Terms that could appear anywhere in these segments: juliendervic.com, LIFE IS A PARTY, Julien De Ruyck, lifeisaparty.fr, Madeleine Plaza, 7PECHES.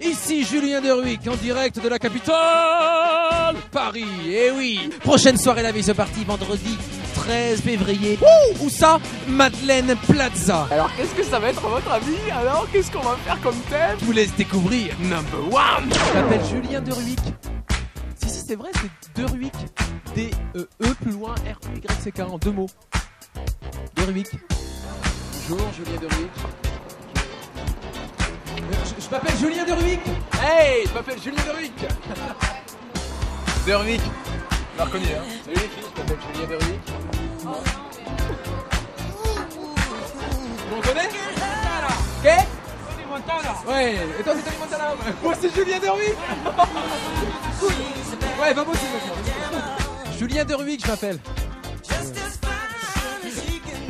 Ici Julien De Ruyck en direct de la capitale Paris. Eh oui, prochaine soirée Live is a Party vendredi 13 février. Où ça? Madeleine Plaza. Alors qu'est-ce que ça va être à votre avis? Alors qu'est-ce qu'on va faire comme thème? Je vous laisse découvrir #1. Je m'appelle Julien De Ruyck. Si c'est vrai, c'est De Ruyck. D-E-E plus loin R-Y-C-K en 2 mots. De Ruyck. Bonjour Julien De Ruyck. Je m'appelle Julien De Ruyck. Hey, je m'appelle Julien De Ruyck. De Ruyck. Je l'ai reconnu, hein. Salut les filles, je m'appelle Julien De Ruyck. Vous me connaissez? Qu'est-ce? Tony Montana. Ouais, et toi c'est Tony Montana? Moi c'est Julien De Ruyck. Cool. Ouais, va bosser maintenant. Julien De Ruyck, je m'appelle.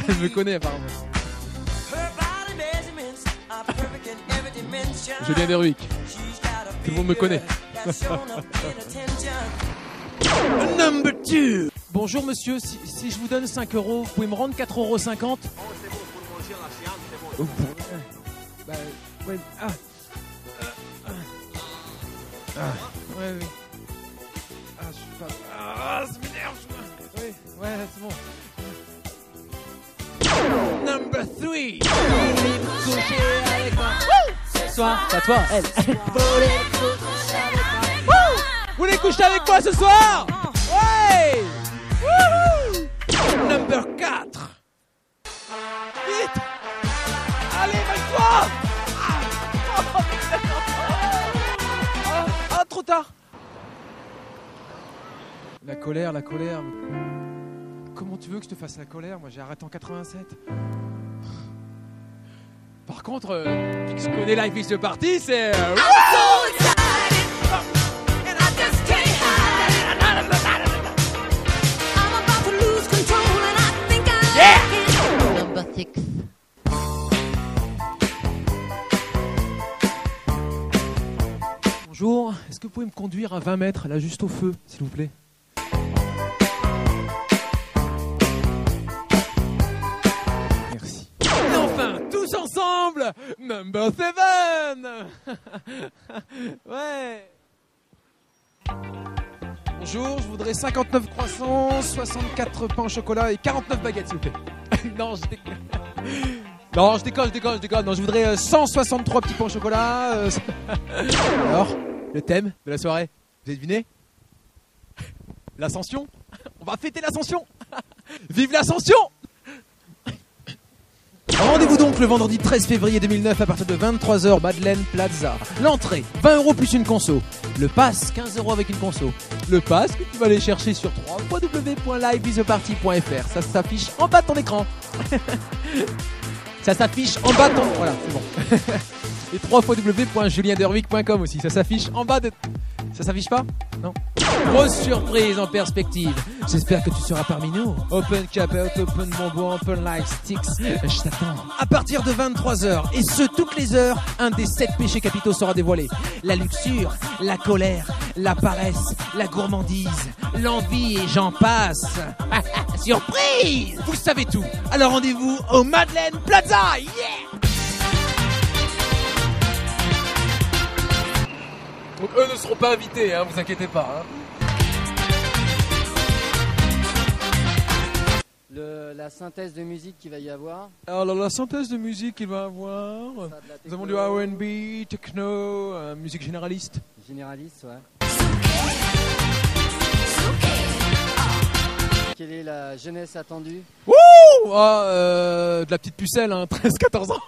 Elle me connaît apparemment. Julien De Ruyck. Tout le monde me connaît. #2. Bonjour monsieur, si je vous donne 5€, vous pouvez me rendre 4,50€? Oh, c'est bon, pour manger la chienne, c'est bon. Bah, ouais, ouais, oui. Je suis pas... ça m'énerve, je... Oui, ouais, c'est bon. #3. C'est toi, elle. Vous voulez coucher avec moi ce soir? Ouais. #4. Vite. Allez, mets-toi. Ah, trop tard. La colère, la colère. Comment tu veux que je te fasse la colère? Moi, j'ai arrêté en 87. Par contre, qui se connaît Life is a Party, c'est... Yeah! #6. Bonjour, est-ce que vous pouvez me conduire à 20 mètres, là, juste au feu, s'il vous plaît? Ensemble, #7. Ouais. Bonjour, je voudrais 59 croissants, 64 pains au chocolat et 49 baguettes, s'il vous plaît. Non, je déconne. Non, je déconne. Non, je voudrais 163 petits pains au chocolat. Alors, le thème de la soirée, vous avez deviné? L'ascension. On va fêter l'ascension. Vive l'ascension! Rendez-vous donc le vendredi 13 février 2009 à partir de 23h, Madeleine Plaza. L'entrée, 20€ plus une conso. Le pass, 15€ avec une conso. Le pass que tu vas aller chercher sur www.lifeisaparty.fr. Ça s'affiche en bas de ton écran. Ça s'affiche en bas de ton... Voilà, c'est bon. Et www.juliendervic.com aussi. Ça s'affiche en bas de... Ça s'affiche pas? Non. Grosse surprise en perspective. J'espère que tu seras parmi nous. Open capote, open bonbon, open light sticks. Je t'attends. À partir de 23h, et ce, toutes les heures, un des 7 péchés capitaux sera dévoilé. La luxure, la colère, la paresse, la gourmandise, l'envie et j'en passe. Surprise! Vous savez tout. Alors rendez-vous au Madeleine Plaza. Yeah! Donc eux ne seront pas invités, hein, vous inquiétez pas. Hein. La synthèse de musique qu'il va y avoir. Alors la synthèse de musique qu'il va y avoir, nous avons du R&B, techno, musique généraliste. Généraliste, ouais. Quelle est la jeunesse attendue? Wouh, de la petite pucelle, hein, 13-14 ans.